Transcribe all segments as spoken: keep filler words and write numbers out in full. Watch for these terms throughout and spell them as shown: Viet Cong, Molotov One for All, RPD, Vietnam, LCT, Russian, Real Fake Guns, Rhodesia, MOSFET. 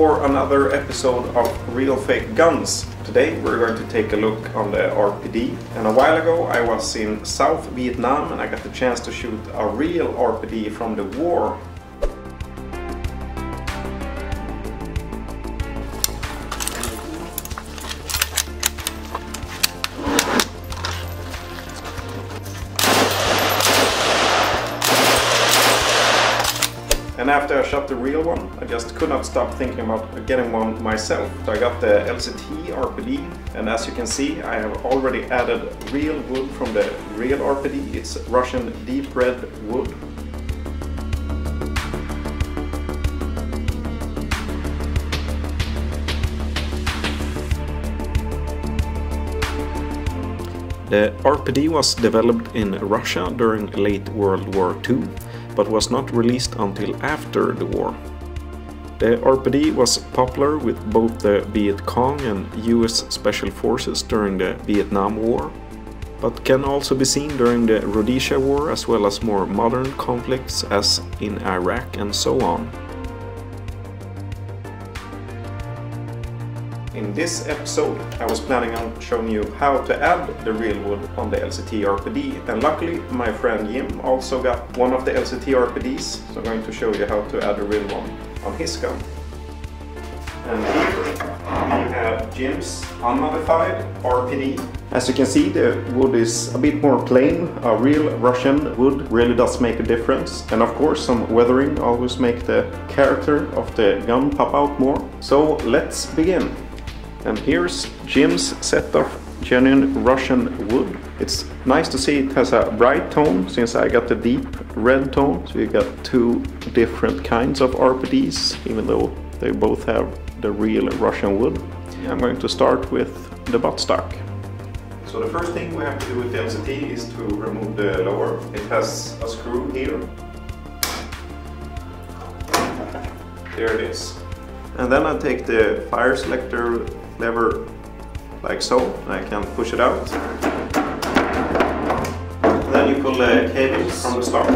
for another episode of Real Fake Guns. Today we're going to take a look on the R P D. And a while ago I was in South Vietnam and I got the chance to shoot a real R P D from the war. And after I shot the real one, I just could not stop thinking about getting one myself. So I got the L C T R P D, and as you can see, I have already added real wood from the real R P D. It's Russian deep red wood. The R P D was developed in Russia during late World War Two, but was not released until after the war. The R P D was popular with both the Viet Cong and U S Special Forces during the Vietnam War, but can also be seen during the Rhodesia War as well as more modern conflicts as in Iraq and so on. In this episode, I was planning on showing you how to add the real wood on the L C T R P D, and luckily my friend Jim also got one of the L C T R P Ds, so I'm going to show you how to add a real one on his gun. And here we have Jim's unmodified R P D. As you can see, the wood is a bit more plain. A real Russian wood really does make a difference. And of course, some weathering always makes the character of the gun pop out more. So let's begin. And here's Jim's set of genuine Russian wood. It's nice to see it has a bright tone, since I got the deep red tone. So you got two different kinds of R P Ds, even though they both have the real Russian wood. I'm going to start with the buttstock. So the first thing we have to do with the L C T is to remove the lower. It has a screw here. There it is. And then I take the fire selector lever like so, and I can push it out. And then you pull the cable from the stock,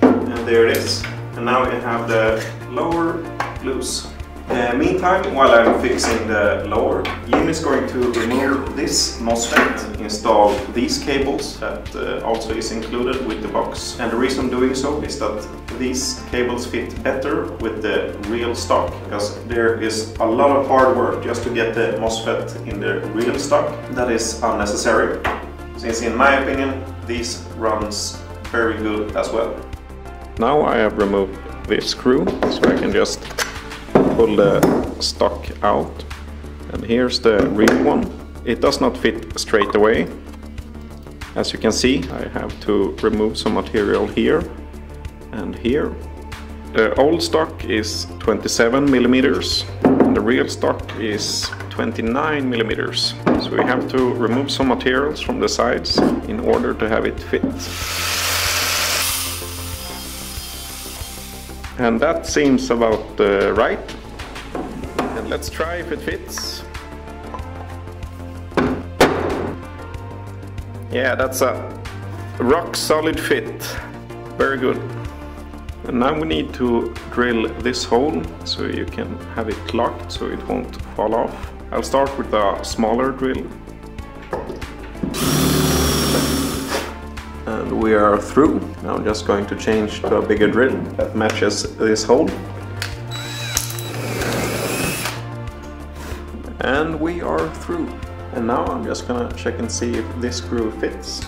and there it is. And now you have the lower loose. Uh, meantime, while I'm fixing the lower, Jim is going to remove this MOSFET, install these cables that uh, also is included with the box. And the reason I'm doing so is that these cables fit better with the real stock, because there is a lot of hard work just to get the MOSFET in the real stock. That is unnecessary, since in my opinion these runs very good as well. Now I have removed this screw, so I can just pull the stock out, and here's the real one. It does not fit straight away. As you can see, I have to remove some material here and here. The old stock is twenty-seven millimeters and the real stock is twenty-nine millimeters. So we have to remove some materials from the sides in order to have it fit. And that seems about uh, right. And let's try if it fits. Yeah, that's a rock solid fit. Very good. And now we need to drill this hole so you can have it locked so it won't fall off. I'll start with a smaller drill. And we are through. Now I'm just going to change to a bigger drill that matches this hole. And we are through. And now I'm just gonna check and see if this screw fits.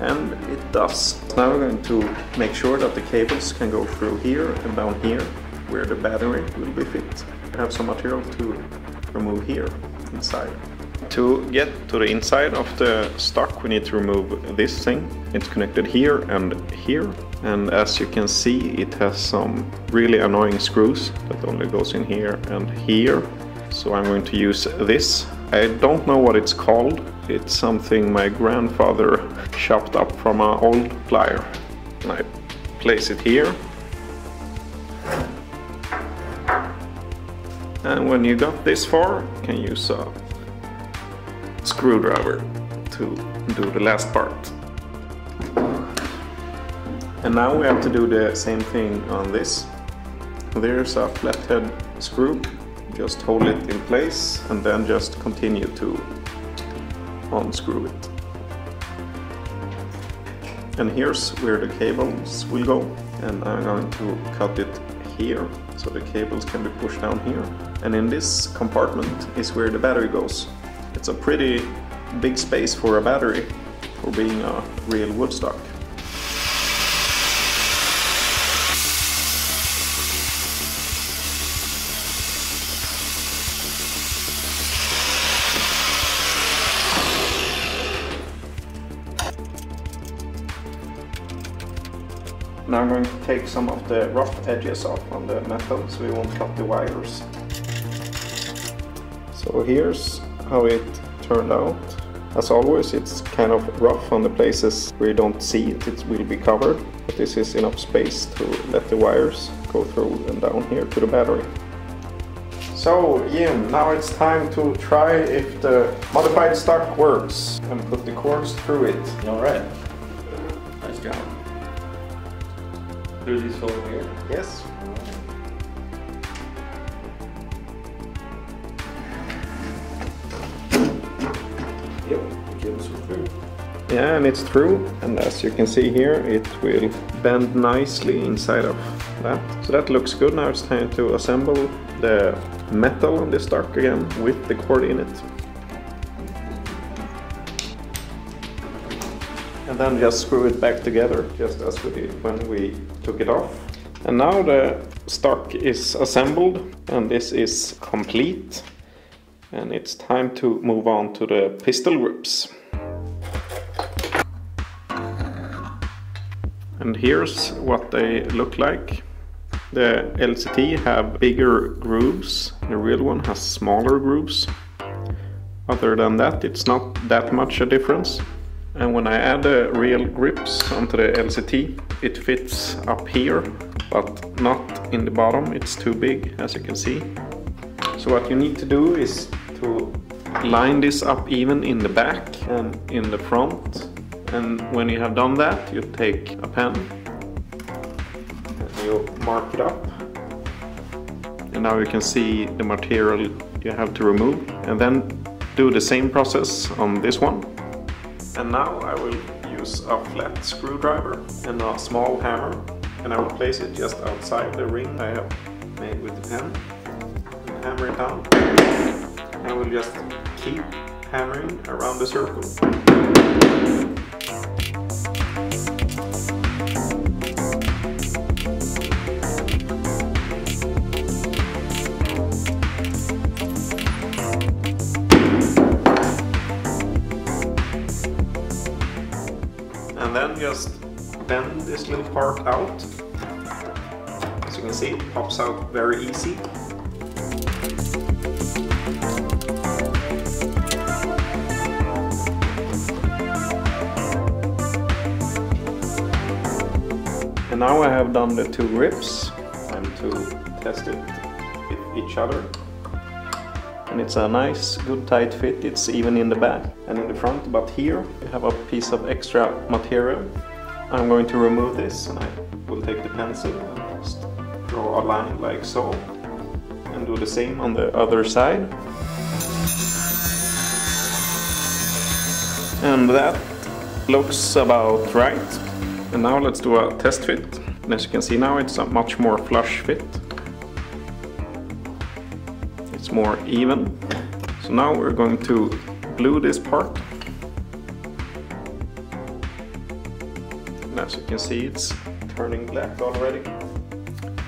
And it does. Now we're going to make sure that the cables can go through here and down here, where the battery will be fit. I have some material to remove here inside. To get to the inside of the stock, we need to remove this thing. It's connected here and here, and as you can see, it has some really annoying screws that only goes in here and here. So I'm going to use this. I don't know what it's called. It's something my grandfather chopped up from an old plier. And I place it here. And when you got this far, you can use a screwdriver to do the last part. And now we have to do the same thing on this. There's a flathead screw. Just hold it in place and then just continue to unscrew it. And here's where the cables will go, and I'm going to cut it here so the cables can be pushed down here. And in this compartment is where the battery goes. It's a pretty big space for a battery, for being a real Woodstock. Now I'm going to take some of the rough edges off on the metal so we won't cut the wires. So here's how it turned out. As always, it's kind of rough on the places where you don't see it, it will be covered. But this is enough space to let the wires go through and down here to the battery. So Jim, now it's time to try if the modified stock works and put the cords through it. Alright, nice job. Through these holes here? Yes. Yep, the cables are through. Yeah, and it's through, and as you can see here, it will bend nicely inside of that. So that looks good. Now it's time to assemble the metal on this stock again with the cord in it. And then just screw it back together, just as we did when we took it off. And now the stock is assembled, and this is complete. And it's time to move on to the pistol grips. And here's what they look like. The L C T have bigger grooves, the real one has smaller grooves. Other than that, it's not that much a difference. And when I add the real grips onto the L C T, it fits up here, but not in the bottom, it's too big, as you can see. So what you need to do is to line this up even in the back and in the front. And when you have done that, you take a pen and you mark it up. And now you can see the material you have to remove. And then do the same process on this one. And now I will use a flat screwdriver and a small hammer, and I will place it just outside the ring I have made with the pen and hammer it down. I will just keep hammering around the circle. And then just bend this little part out. As you can see, it pops out very easy. And now I have done the two grips. Time to test it with each other. And it's a nice, good tight fit. It's even in the back and in the front, but here we have a piece of extra material. I'm going to remove this, and I will take the pencil and just draw a line like so, and do the same on the other side. And that looks about right. And now let's do a test fit. And as you can see now, it's a much more flush fit. It's more even. So now we're going to glue this part. And as you can see, it's turning black already.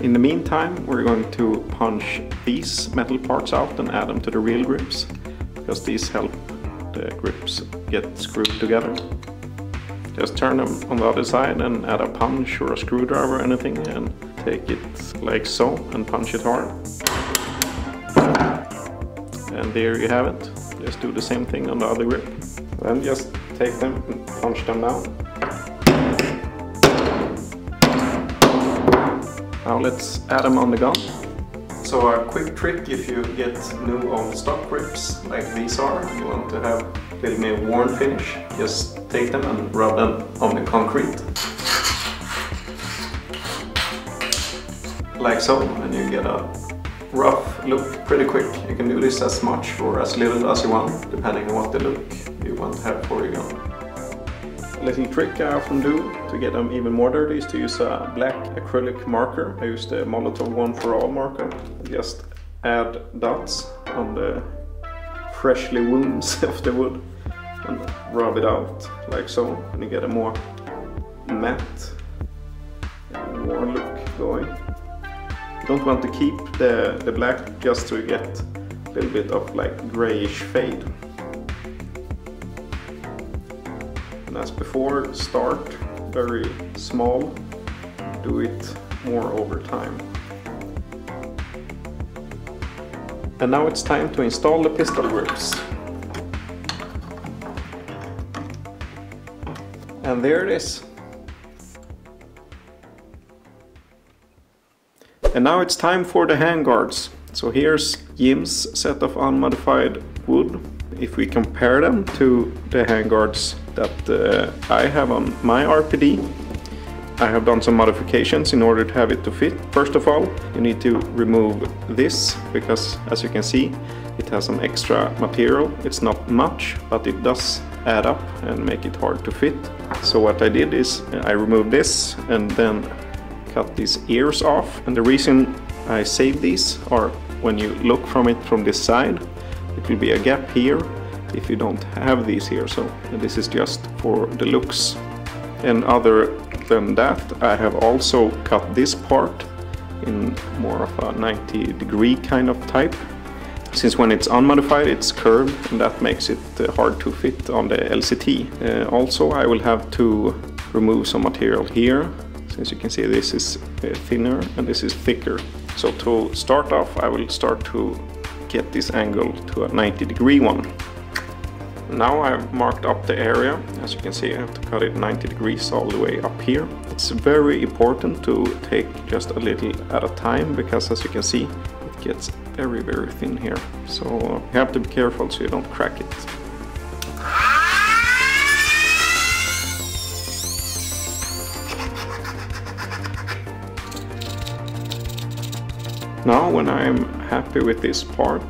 In the meantime, we're going to punch these metal parts out and add them to the real grips, because these help the grips get screwed together. Just turn them on the other side and add a punch or a screwdriver or anything, and take it like so and punch it hard. And there you have it. Just do the same thing on the other grip. Then just take them and punch them down. Now let's add them on the gun. So a quick trick if you get new old stock grips, like these are, you want to have a little bit of worn finish, just take them and rub them on the concrete. like so, and you get a rough look pretty quick. You can do this as much or as little as you want, depending on what the look you want to have for your gun. A little trick I often do to get them even more dirty is to use a black acrylic marker. I use the Molotov One for All marker. Just add dots on the freshly wounds of the wood and rub it out like so, and you get a more matte and worn look going. You don't want to keep the, the black just to get a little bit of like grayish fade. And as before, start very small, do it more over time. And now it's time to install the pistol grips. And there it is. And now it's time for the handguards. So here's Jim's set of unmodified wood. If we compare them to the handguards that uh, I have on my R P D, I have done some modifications in order to have it to fit. First of all, you need to remove this, because as you can see, it has some extra material. It's not much, but it does add up and make it hard to fit. So what I did is I removed this and then cut these ears off. And the reason I saved these are when you look from it from this side, it will be a gap here if you don't have these here, so this is just for the looks. And other than that, I have also cut this part in more of a ninety degree kind of type, since when it's unmodified it's curved and that makes it hard to fit on the L C T. Uh, also I will have to remove some material here, since you can see this is thinner and this is thicker. So to start off, I will start to get this angle to a ninety degree one. Now I've marked up the area. As you can see, I have to cut it ninety degrees all the way up here. It's very important to take just a little at a time, because as you can see, it gets very, very thin here. So you have to be careful so you don't crack it. Now, when I'm happy with this part,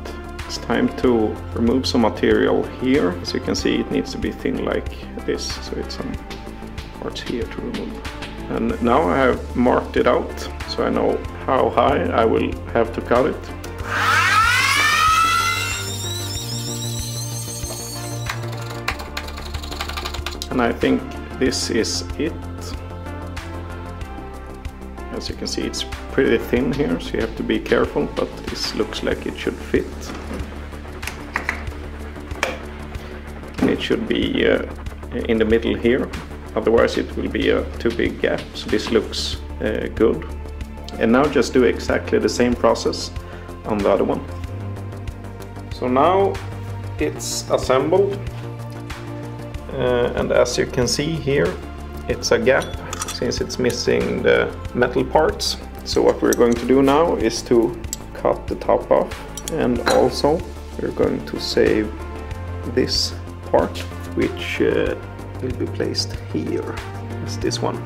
it's time to remove some material here. As you can see, it needs to be thin like this, so it's some parts here to remove. And now I have marked it out, so I know how high I will have to cut it. And I think this is it. As you can see, it's pretty thin here, so you have to be careful, but this looks like it should fit. And it should be uh, in the middle here, otherwise it will be a too big gap, so this looks uh, good. And now just do exactly the same process on the other one. So now it's assembled, uh, and as you can see here, it's a gap, since it's missing the metal parts. So what we're going to do now is to cut the top off, and also we're going to save this part, which uh, will be placed here. It's this one.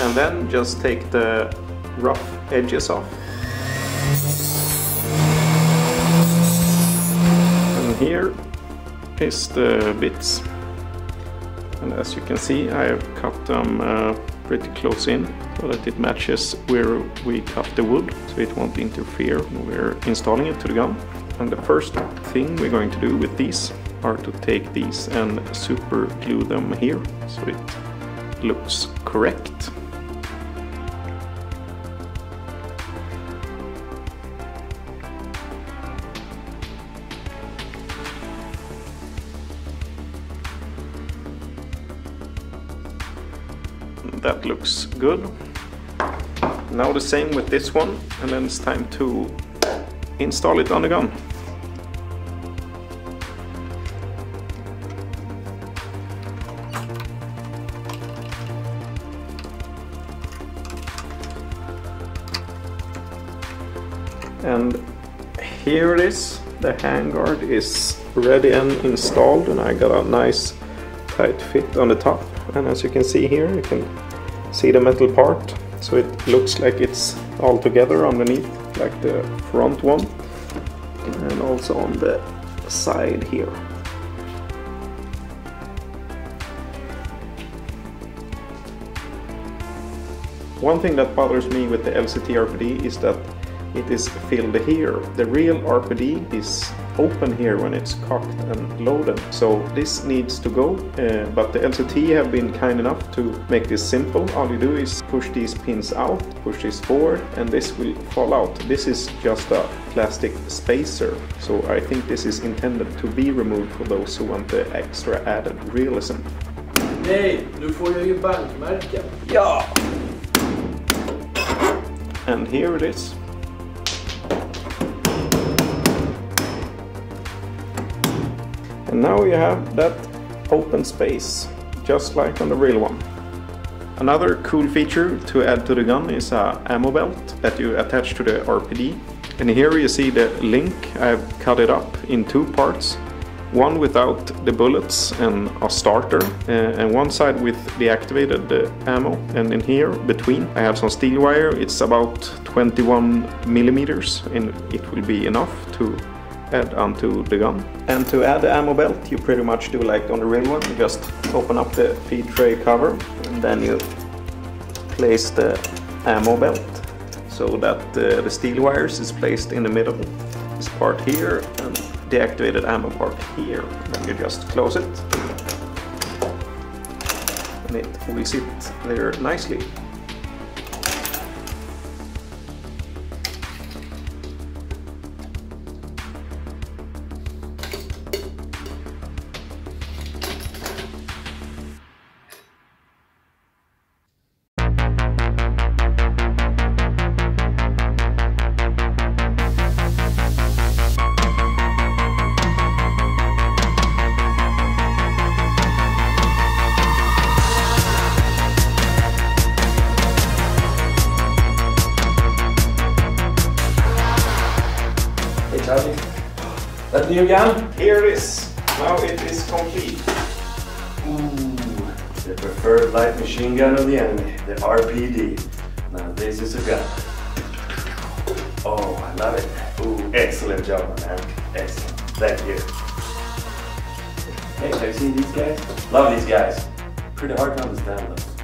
And then just take the rough edges off. And here is the bits. And as you can see, I have cut them uh, pretty close in, so that it matches where we cut the wood, so it won't interfere when we're installing it to the gun. And the first thing we're going to do with these are to take these and super glue them here, so it looks correct. That looks good. Now the same with this one, and then it's time to install it on the gun. And here it is. The handguard is ready and installed, and I got a nice tight fit on the top. And as you can see here, you can see the metal part, so it looks like it's all together underneath, like the front one, and also on the side here. One thing that bothers me with the L C T R P D is that it is filled here. The real R P D is open here when it's cocked and loaded, so this needs to go, uh, but the L C T have been kind enough to make this simple. All you do is push these pins out, push this forward, and this will fall out. This is just a plastic spacer, so I think this is intended to be removed for those who want the extra added realism. Nej, nu får jag ju bankmärken. Ja! And here it is. And now you have that open space, just like on the real one. Another cool feature to add to the gun is a ammo belt that you attach to the R P D. And here you see the link. I've cut it up in two parts. One without the bullets and a starter, and one side with the activated ammo. And in here, between, I have some steel wire. It's about twenty-one millimeters, and it will be enough to add onto the gun. And to add the ammo belt, you pretty much do like on the real one. You just open up the feed tray cover, and then you place the ammo belt so that uh, the steel wires is placed in the middle. This part here and the activated ammo part here. Then you just close it, and it will sit there nicely. That new gun? Here it is. Now it is complete. Ooh, the preferred light machine gun of the enemy, the R P D. Now this is a gun. Oh, I love it. Ooh, excellent job, man. Excellent. Thank you. Hey, have you seen these guys? Love these guys. Pretty hard to understand them.